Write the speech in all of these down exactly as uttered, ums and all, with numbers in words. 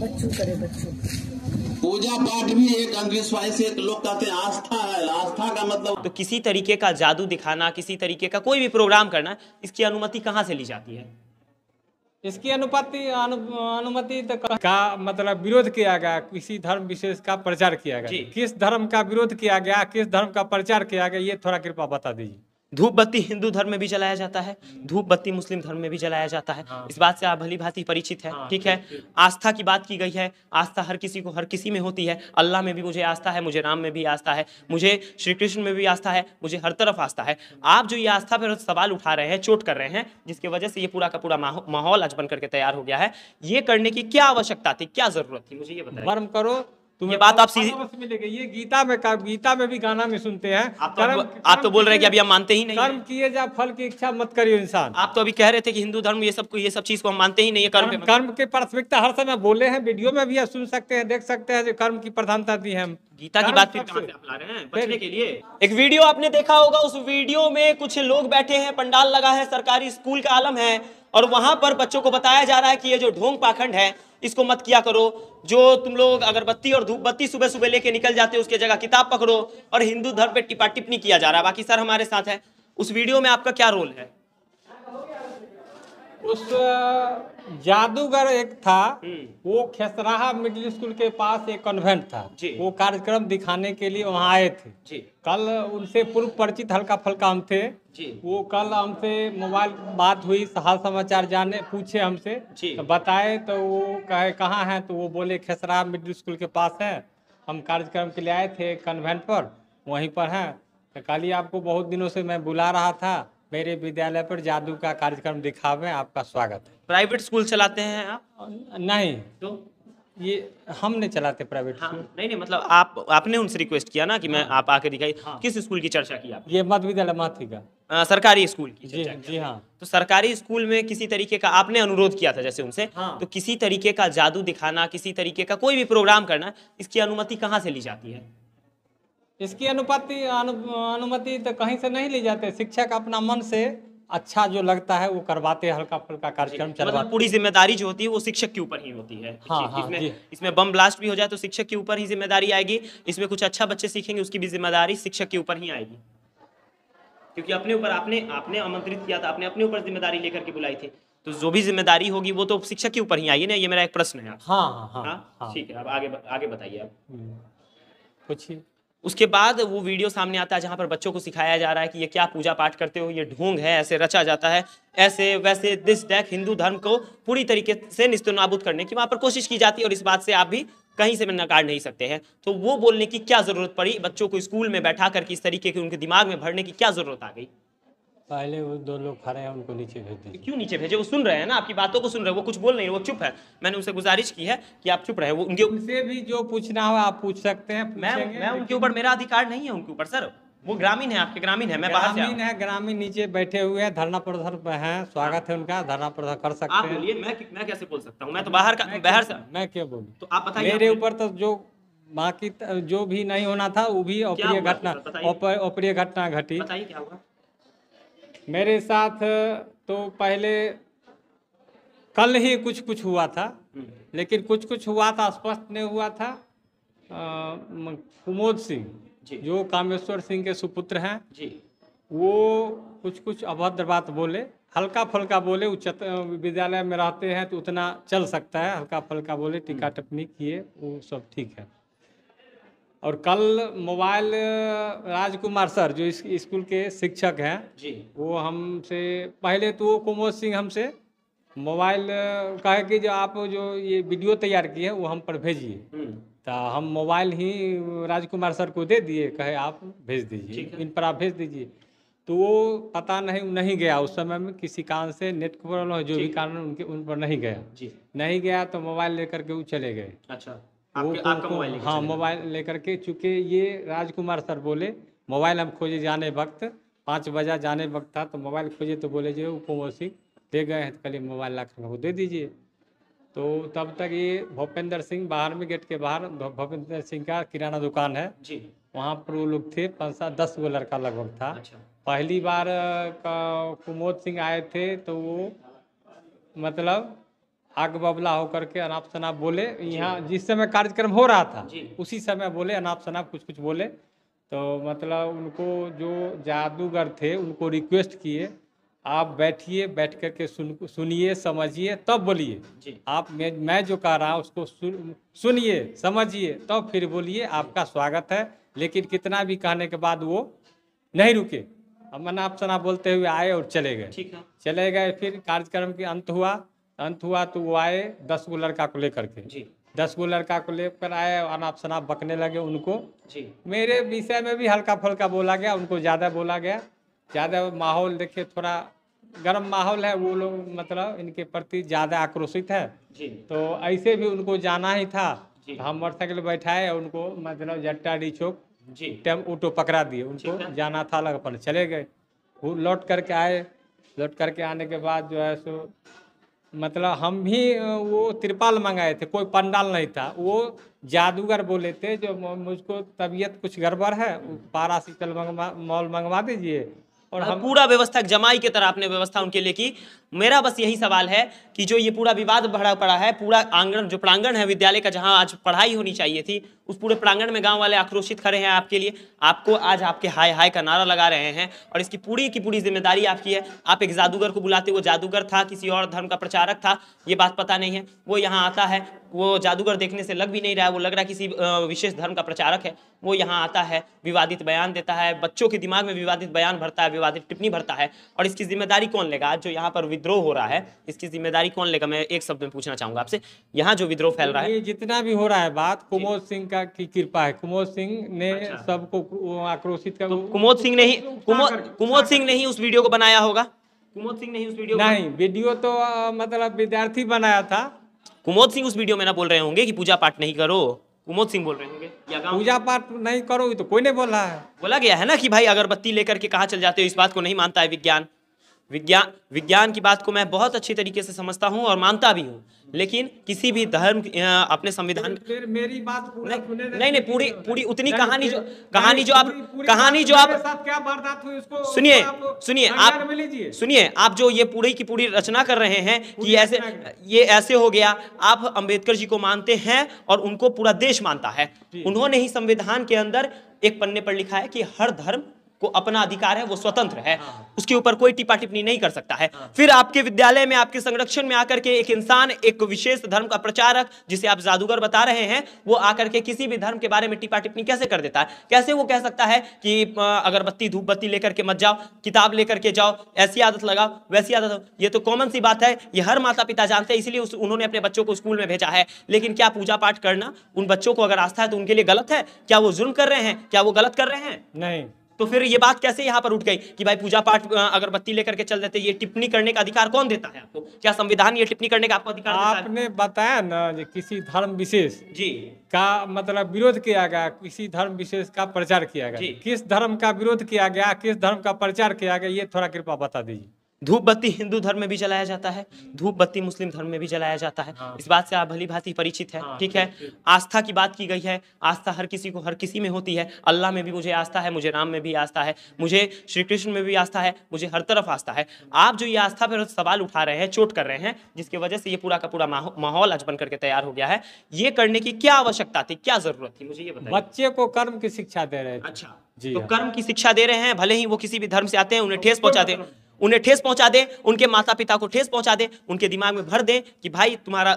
बच्चों करे बच्चों। पूजा पाठ भी एक अंधविश्वास से एक लोग कहते हैं आस्था है, आस्था का मतलब। तो किसी तरीके का जादू दिखाना, किसी तरीके का कोई भी प्रोग्राम करना, इसकी अनुमति कहाँ से ली जाती है? इसकी अनुपाति अनु, अनुमति का मतलब विरोध किया गया, किसी धर्म विशेष का प्रचार किया गया, किस धर्म का विरोध किया गया, किस धर्म का प्रचार किया गया, ये थोड़ा कृपा बता दीजिए। धूप बत्ती हिंदू धर्म में भी जलाया जाता है, धूप बत्ती मुस्लिम धर्म में भी जलाया जाता है। हाँ। इस बात से आप भली भांति परिचित है। हाँ, ठीक है। आस्था की बात की गई है, आस्था हर किसी को हर किसी में होती है। अल्लाह में भी मुझे आस्था है, मुझे राम में भी आस्था है, मुझे श्री कृष्ण में भी आस्था है, मुझे हर तरफ आस्था है। आप जो ये आस्था पर सवाल उठा रहे हैं, चोट कर रहे हैं, जिसकी वजह से ये पूरा का पूरा माहौल आज बन करके तैयार हो गया है, ये करने की क्या आवश्यकता थी, क्या जरूरत थी, मुझे ये बताइए। ये बात आप सीधे ये गीता में का, गीता में भी गाना में सुनते हैं। आप तो, कर्म, कर्म, आप तो बोल रहे हैं कि अभी हम मानते ही नहीं, कर्म किए जा फल की इच्छा मत करिए इंसान। आप तो अभी कह रहे थे कि हिंदू धर्म ये सब ये सब चीज को हम मानते ही नहीं है। कर्म, कर्म, कर्म की प्राथमिकता हर समय बोले हैं, वीडियो में भी आप सुन सकते हैं, देख सकते हैं, कर्म की प्रधानता दी है। हम गीता की बात फिर कहां से आप ला रहे हैं? बचने के लिए एक वीडियो आपने देखा होगा, उस वीडियो में कुछ लोग बैठे हैं, पंडाल लगा है, सरकारी स्कूल का आलम है, और वहां पर बच्चों को बताया जा रहा है कि ये जो ढोंग पाखंड है इसको मत किया करो, जो तुम लोग अगरबत्ती और धूप बत्ती सुबह सुबह लेके निकल जाते हो उसके जगह किताब पकड़ो, और हिंदू धर्म पे टिपा टिप्पणी किया जा रहा है। बाकी सर हमारे साथ हैं, उस वीडियो में आपका क्या रोल है? उस जादूगर एक था, वो खेसराहा मिडिल स्कूल के पास एक कॉन्वेंट था, वो कार्यक्रम दिखाने के लिए वहाँ आए थे जी। कल उनसे पूर्व परिचित हल्का फल्का हम थे जी। वो कल हमसे मोबाइल बात हुई, हाल समाचार जाने पूछे हमसे, तो बताए, तो वो कहे कहाँ हैं, तो वो बोले खेसराहा मिडिल स्कूल के पास है, हम कार्यक्रम के लिए आए थे कॉन्वेंट पर, वहीं पर हैं। तो कल आपको बहुत दिनों से मैं बुला रहा था, मेरे विद्यालय पर जादू का कार्यक्रम दिखावे, आपका स्वागत है। प्राइवेट स्कूल चलाते हैं आप? नहीं, तो ये हम नहीं चलाते प्राइवेट स्कूल। हाँ, नहीं नहीं, मतलब आप आपने उनसे रिक्वेस्ट किया ना कि मैं आप आके दिखाई। हाँ, किस स्कूल की चर्चा की आपने? ये मध्य विद्यालय माथी का सरकारी स्कूल की जी, जी हाँ। तो सरकारी स्कूल में किसी तरीके का आपने अनुरोध किया था जैसे उनसे, तो किसी तरीके का जादू दिखाना, किसी तरीके का कोई भी प्रोग्राम करना, इसकी अनुमति कहाँ से ली जाती है? इसकी अनुपाति अनु, अनुमति तो कहीं से नहीं ले जाते, शिक्षक अपना मन से अच्छा जो लगता है वो करवाते, हल्का फुल्का कार्यक्रम चलवाते। मतलब पूरी जिम्मेदारी जो होती है वो शिक्षक के ऊपर ही होती है। हाँ, हाँ, इसमें इसमें बम ब्लास्ट भी हो जाए तो शिक्षक के ऊपर ही जिम्मेदारी आएगी, इसमें कुछ अच्छा बच्चे सीखेंगे उसकी भी जिम्मेदारी शिक्षक के ऊपर ही आएगी, क्योंकि अपने ऊपर आपने आपने आमंत्रित किया था, आपने अपने ऊपर जिम्मेदारी लेकर के बुलाई थी, तो जो भी जिम्मेदारी होगी वो तो शिक्षक के ऊपर ही आएगी ना, ये मेरा एक प्रश्न है। हाँ, ठीक है, आप आगे आगे बताइए। आप पूछिए। उसके बाद वो वीडियो सामने आता है जहाँ पर बच्चों को सिखाया जा रहा है कि ये क्या पूजा पाठ करते हो, ये ढोंग है, ऐसे रचा जाता है, ऐसे वैसे दिस डैक, हिंदू धर्म को पूरी तरीके से निस्तनाबूद करने की वहाँ पर कोशिश की जाती है, और इस बात से आप भी कहीं से नकार नहीं सकते हैं। तो वो बोलने की क्या जरूरत पड़ी, बच्चों को स्कूल में बैठा करके इस तरीके के उनके दिमाग में भरने की क्या जरूरत आ गई? पहले वो दो लोग खड़े हैं, उनको नीचे भेजे। क्यों नीचे भेजे? वो सुन रहे हैं ना, आपकी बातों को सुन रहे हैं, वो कुछ बोल नहीं रहे, वो चुप है। मैंने उनसे गुजारिश की है कि आप चुप रहे, वो उनके उनसे भी जो पूछना हो आप पूछ सकते हैं। मैं मैं उनके ऊपर, मेरा अधिकार नहीं है उनके ऊपर सर, वो ग्रामीण है, आपके ग्रामीण है, मैं बाहर से ग्रामीण है, ग्रामीण नीचे बैठे हुए हैं, धरना प्रदर्शन है, स्वागत है उनका, धरना प्रदर्शन कर सकते हैं। आप बोलिए, मैं मैं कैसे बोल सकता हूँ, मैं तो बाहर का, बाहर से मैं क्या बोलूँ? तो आप बताइए, मेरे ऊपर तो जो बाकी जो भी नहीं होना था वो भी अप्रिय घटना अप्रिय घटना घटी। बताइए क्या हुआ मेरे साथ? तो पहले कल ही कुछ कुछ हुआ था, लेकिन कुछ कुछ हुआ था स्पष्ट नहीं हुआ था। कुमोद सिंह जो कामेश्वर सिंह के सुपुत्र हैं जी, वो कुछ कुछ अभद्र बात बोले, हल्का फल्का बोले, उच्च विद्यालय में रहते हैं तो उतना चल सकता है, हल्का फल्का बोले, टीका टिप्पणी किए, वो सब ठीक है। और कल मोबाइल राजकुमार सर जो इस स्कूल के शिक्षक हैं जी, वो हमसे पहले तो वो कुमोद सिंह हमसे मोबाइल कहे कि जो आप जो ये वीडियो तैयार की है वो हम पर भेजिए, तो हम मोबाइल ही राजकुमार सर को दे दिए, कहे आप भेज दीजिए, इन पर आप भेज दीजिए। तो वो पता नहीं नहीं गया उस समय में, किसी कारण से नेट प्रॉब्लम जो भी कारण उनके उन पर नहीं गया जी। नहीं गया तो मोबाइल लेकर के वो चले गए। अच्छा, आपके, हाँ, मोबाइल लेकर के, चूँकि ये राजकुमार सर बोले मोबाइल हम खोजे जाने वक्त, पाँच बजे जाने वक्त था, तो मोबाइल खोजे तो बोले जो कुंवर सिंह दे गए हैं, तो कल मोबाइल लाख को दे दीजिए। तो तब तक ये भूपेंद्र सिंह बाहर में गेट के बाहर, भूपेंद्र सिंह का किराना दुकान है जी, वहाँ पर वो लोग थे, पाँच सात दस गो लड़का लगभग था। अच्छा। पहली बार कुमोद सिंह आए थे तो वो मतलब आग बबला होकर के अनाप शनाप बोले। यहाँ जिस समय कार्यक्रम हो रहा था उसी समय बोले, अनाप शनाप कुछ कुछ बोले। तो मतलब उनको जो जादूगर थे उनको रिक्वेस्ट किए, आप बैठिए, बैठ करके सुन सुनिए समझिए तब बोलिए। आप मैं मैं जो कह रहा हूँ उसको सुन सुनिए समझिए तब तो फिर बोलिए, आपका स्वागत है। लेकिन कितना भी कहने के बाद वो नहीं रुके, अब अनाप शनाप बोलते हुए आए और चले गए। चले गए, फिर कार्यक्रम के अंत हुआ अंत हुआ तो वो आए दस गो लड़का को लेकर के जी। दस गो लड़का को लेकर आए और अनाप शनाप बकने लगे उनको जी। मेरे विषय में भी हल्का फुल्का बोला गया, उनको ज़्यादा बोला गया। ज़्यादा माहौल देखिए थोड़ा गर्म माहौल है, वो लोग मतलब इनके प्रति ज़्यादा आक्रोशित है जी। तो ऐसे भी उनको जाना ही था, हम मोटरसाइकिल बैठाए उनको मतलब जट्टा डी चौक जी टाइम ऑटो पकड़ा दिए। उनको जाना था अलग, अपन चले गए। वो लौट करके आए, लौट करके आने के बाद जो है सो मतलब हम भी वो तिरपाल मंगाए थे, कोई पंडाल नहीं था। वो जादूगर बोले थे जो मुझको तबीयत कुछ गड़बड़ है, पारा शीतल मंगवा मॉल मंगवा दीजिए। और हम पूरा व्यवस्था जमाई की तरह आपने व्यवस्था उनके लिए की। मेरा बस यही सवाल है कि जो ये पूरा विवाद भरा पड़ा है, पूरा आंगन जो प्रांगण है विद्यालय का जहां आज पढ़ाई होनी चाहिए थी, उस पूरे प्रांगण में गांव वाले आक्रोशित खड़े हैं आपके लिए, आपको आज आपके हाय हाय का नारा लगा रहे हैं और इसकी पूरी की पूरी जिम्मेदारी आपकी है। आप एक जादूगर को बुलाते, वो जादूगर था किसी और धर्म का प्रचारक था, ये बात पता नहीं है। वो यहाँ आता है, वो जादूगर देखने से लग भी नहीं रहा है, वो लग रहा है किसी विशेष धर्म का प्रचारक है। वो यहाँ आता है, विवादित बयान देता है, बच्चों के दिमाग में विवादित बयान भरता है, विवादित टिप्पणी भरता है। और इसकी जिम्मेदारी कौन लेगा? आज जो यहाँ पर विद्रोह हो रहा है इसकी जिम्मेदारी कौन लेगा? मैं एक शब्द में पूछना चाहूंगा आपसे, यहाँ जो विद्रोह फैल रहा है, जितना भी हो रहा है बात कुमोद सिंह का की कृपा है। कुमोद सिंह ने सबको आक्रोशित कर, कुमोद सिंह ने ही कुमोद सिंह ने ही उस वीडियो को बनाया होगा। कुमोद सिंह ने ही उस वीडियो नहीं, वीडियो तो मतलब विद्यार्थी बनाया था। कुमोद सिंह उस वीडियो में ना बोल रहे होंगे कि पूजा पाठ नहीं करो, कुमोद सिंह बोल रहे होंगे या पूजा पाठ नहीं करो, तो कोई नहीं बोल रहा है। बोला गया है ना कि भाई अगरबत्ती लेकर के कहाँ चल जाते हो, इस बात को नहीं मानता है विज्ञान। विज्ञान विज्ञान की बात को मैं बहुत अच्छी तरीके से समझता हूँ और मानता भी हूँ, लेकिन किसी भी धर्म अपने संविधान मेरी बात नहीं नहीं पूरी पूरी उतनी कहानी जो कहानी जो आप कहानी जो आप क्या वारदात हुई उसको सुनिए सुनिए आप सुनिए आप जो ये पूरी की पूरी रचना कर रहे हैं कि ऐसे ये ऐसे हो गया। आप अंबेडकर जी को मानते हैं और उनको पूरा देश मानता है। उन्होंने ही संविधान के अंदर एक पन्ने पर लिखा है कि हर धर्म को अपना अधिकार है, वो स्वतंत्र है, उसके ऊपर कोई टिप्पा टिप्पणी नहीं कर सकता है। फिर आपके विद्यालय में आपके संरक्षण में आकर के एक इंसान, एक विशेष धर्म का प्रचारक जिसे आप जादूगर बता रहे हैं, वो आकर के किसी भी धर्म के बारे में टिप्पा टिप्पणी कैसे कर देता है? कैसे वो कह सकता है कि अगरबत्ती धूप बत्ती लेकर के मत जाओ, किताब लेकर के जाओ, ऐसी आदत लगाओ वैसी आदत। ये तो कॉमन सी बात है, ये हर माता पिता जानते हैं, इसलिए उन्होंने अपने बच्चों को स्कूल में भेजा है। लेकिन क्या पूजा पाठ करना उन बच्चों को अगर आस्था है तो उनके लिए गलत है? क्या वो जुर्म कर रहे हैं? क्या वो गलत कर रहे हैं? नहीं। तो फिर ये बात कैसे यहाँ पर उठ गई कि भाई पूजा पाठ अगरबत्ती लेकर के चल देते? ये टिप्पणी करने का अधिकार कौन देता है आपको? क्या संविधान ये टिप्पणी करने का आपको अधिकार देता है? आपने बताया ना कि किसी धर्म विशेष जी का मतलब विरोध किया गया, किसी धर्म विशेष का प्रचार किया गया, किस धर्म का विरोध किया गया, किस धर्म का प्रचार किया गया, ये थोड़ा कृपया बता दीजिए। धूप बत्ती हिंदू धर्म में भी जलाया जाता है, धूप बत्ती मुस्लिम धर्म में भी जलाया जाता है। हाँ। इस बात से आप भली भांति परिचित हैं, ठीक है? आस्था की बात की गई है, आस्था हर किसी को हर किसी में होती है। अल्लाह में भी मुझे आस्था है, मुझे राम में भी आस्था है, मुझे श्री कृष्ण में भी आस्था है, मुझे हर तरफ आस्था है। आप जो ये आस्था पर सवाल उठा रहे हैं, चोट कर रहे हैं, जिसकी वजह से ये पूरा का पूरा माहौल आज बन करके तैयार हो गया है, ये करने की क्या आवश्यकता थी, क्या जरूरत थी, मुझे ये बताइए। बच्चे को कर्म की शिक्षा दे रहे हैं। अच्छा जी, तो कर्म की शिक्षा दे रहे हैं, भले ही वो किसी भी धर्म से आते हैं, उन्हें ठेस पहुंचा दे उन्हें ठेस पहुंचा दे उनके माता पिता को ठेस पहुंचा दे, उनके दिमाग में भर दे कि भाई तुम्हारा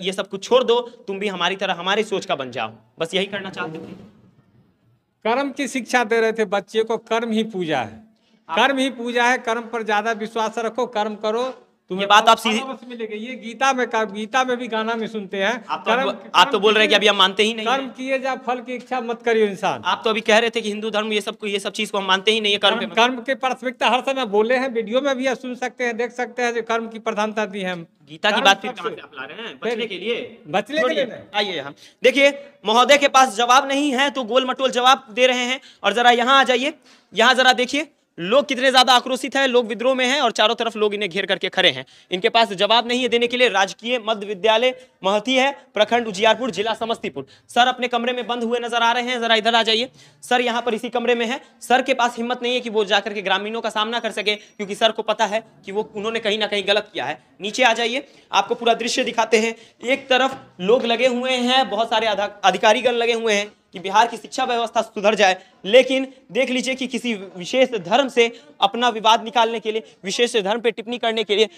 ये सब कुछ छोड़ दो, तुम भी हमारी तरह हमारी सोच का बन जाओ। बस यही करना चाहते थे, कर्म की शिक्षा दे रहे थे बच्चे को। कर्म ही पूजा है, कर्म ही पूजा है, कर्म पर ज्यादा विश्वास रखो, कर्म करो। ये बात आप सीधे ये गीता में गीता में भी गाना में सुनते हैं। आप तो, कर्म, आप, कर्म आप तो बोल रहे हैं कि अभी हम मानते ही नहीं, कर्म किए जा फल की इच्छा मत करियो इंसान। आप तो अभी कह रहे थे कि हिंदू धर्म ये सब ये सब चीज को हम मानते ही नहीं है। कर्म कर्म, कर्म के प्राथमिकता हर समय बोले हैं, वीडियो में भी आप सुन सकते हैं, देख सकते हैं, जो कर्म की प्रधानता दी है। गीता की बात फिर कहां से आप ला रहे हैं? बचने के लिए, बचने के लिए आइए यहाँ देखिए, महोदय के पास जवाब नहीं है तो गोल मटोल जवाब दे रहे हैं। और जरा यहाँ आ जाइए, यहाँ जरा देखिए, लोग कितने ज्यादा आक्रोशित है, लोग विद्रोह में हैं और चारों तरफ लोग इन्हें घेर करके खड़े हैं। इनके पास जवाब नहीं है देने के लिए। राजकीय मध्य विद्यालय महती है, प्रखंड उजियारपुर, जिला समस्तीपुर। सर अपने कमरे में बंद हुए नजर आ रहे हैं, जरा इधर आ जाइए। सर यहाँ पर इसी कमरे में है। सर के पास हिम्मत नहीं है कि वो जाकर के ग्रामीणों का सामना कर सके, क्योंकि सर को पता है कि वो उन्होंने कहीं ना कहीं गलत किया है। नीचे आ जाइए, आपको पूरा दृश्य दिखाते हैं। एक तरफ लोग लगे हुए हैं, बहुत सारे अधिकारीगण लगे हुए हैं कि बिहार की शिक्षा व्यवस्था सुधर जाए, लेकिन देख लीजिए कि किसी विशेष धर्म से अपना विवाद निकालने के लिए, विशेष धर्म पे टिप्पणी करने के लिए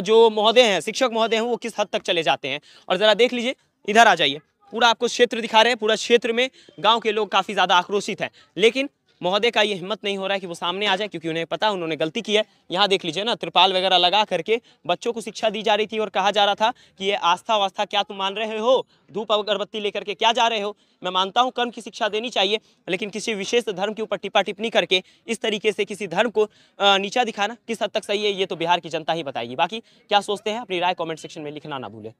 जो महोदय हैं, शिक्षक महोदय हैं, वो किस हद तक चले जाते हैं। और ज़रा देख लीजिए, इधर आ जाइए, पूरा आपको क्षेत्र दिखा रहे हैं। पूरा क्षेत्र में गाँव के लोग काफ़ी ज़्यादा आक्रोशित हैं, लेकिन महोदय का ये हिम्मत नहीं हो रहा है कि वो सामने आ जाए, क्योंकि उन्हें पता है उन्होंने गलती की है। यहाँ देख लीजिए ना, त्रिपाल वगैरह लगा करके बच्चों को शिक्षा दी जा रही थी और कहा जा रहा था कि ये आस्था वास्था क्या तुम मान रहे हो, धूप अगरबत्ती लेकर के क्या जा रहे हो। मैं मानता हूँ कर्म की शिक्षा देनी चाहिए, लेकिन किसी विशेष धर्म के ऊपर टिप्पा टिप्पणी करके इस तरीके से किसी धर्म को नीचा दिखाना किस हद तक सही है, ये तो बिहार की जनता ही बताएगी। बाकी क्या सोचते हैं अपनी राय कॉमेंट सेक्शन में लिखना ना भूलें।